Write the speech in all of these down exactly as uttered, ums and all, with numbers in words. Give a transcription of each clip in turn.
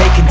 Take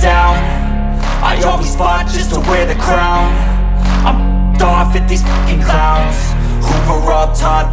down. I always fought just to wear the crown. I'm f***ed off at these f***ing clowns who were all taught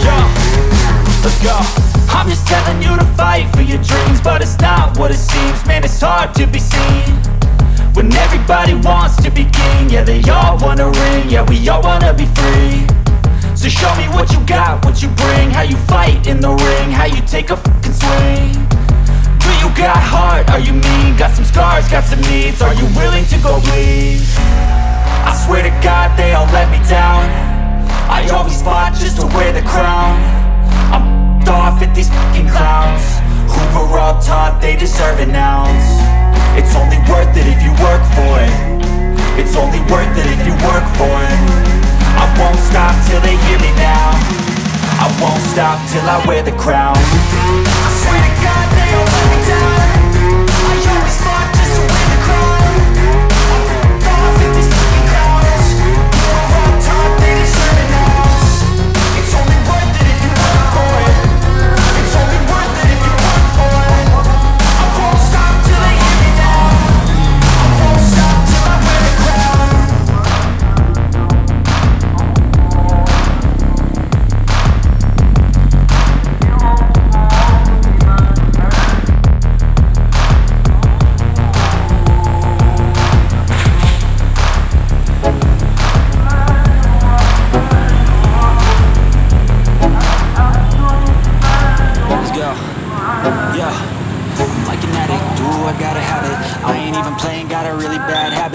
Yo, let's go. I'm just telling you to fight for your dreams, but it's not what it seems. Man, it's hard to be seen when everybody wants to be king. Yeah, they all wanna ring, yeah, we all wanna be free. So show me what you got, what you bring, how you fight in the ring, how you take a fucking swing. Do you got heart, are you mean? Got some scars, got some needs, are you willing to go bleed? I swear to God they all let me down. I always fought just to wear the crown. Off at these fucking clowns who were all taught they deserve an ounce. It's only worth it if you work for it. It's only worth it if you work for it. I won't stop till they hear me now. I won't stop till I wear the crown. I swear to God they all let me down. I always fought just to wear the crown. Off at these fucking clowns who were all taught they deserve an ounce. It's only worth it if you work for it.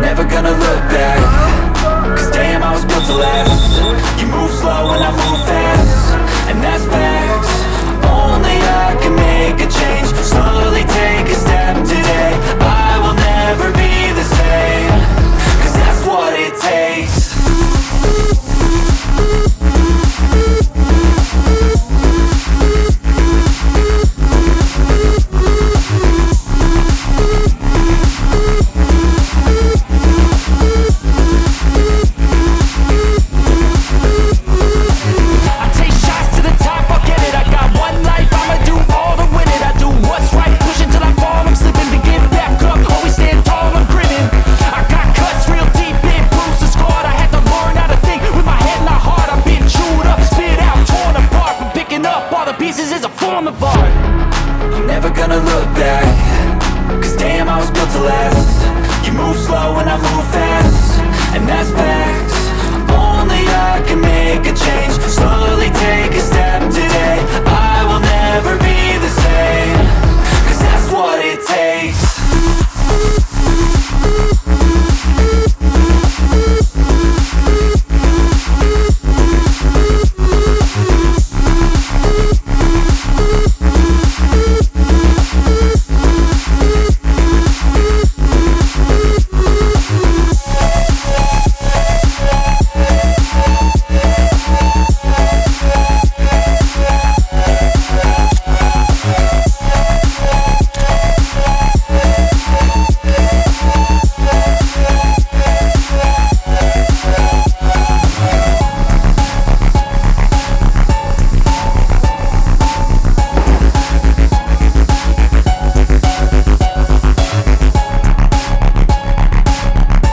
Never gonna look back. Cause damn, I was built to last. You move slow and I move fast. And that's facts. Only I can make a change. Slowly take a step today. I will never be the same. Cause that's what it takes. Only I can make a change. Slowly take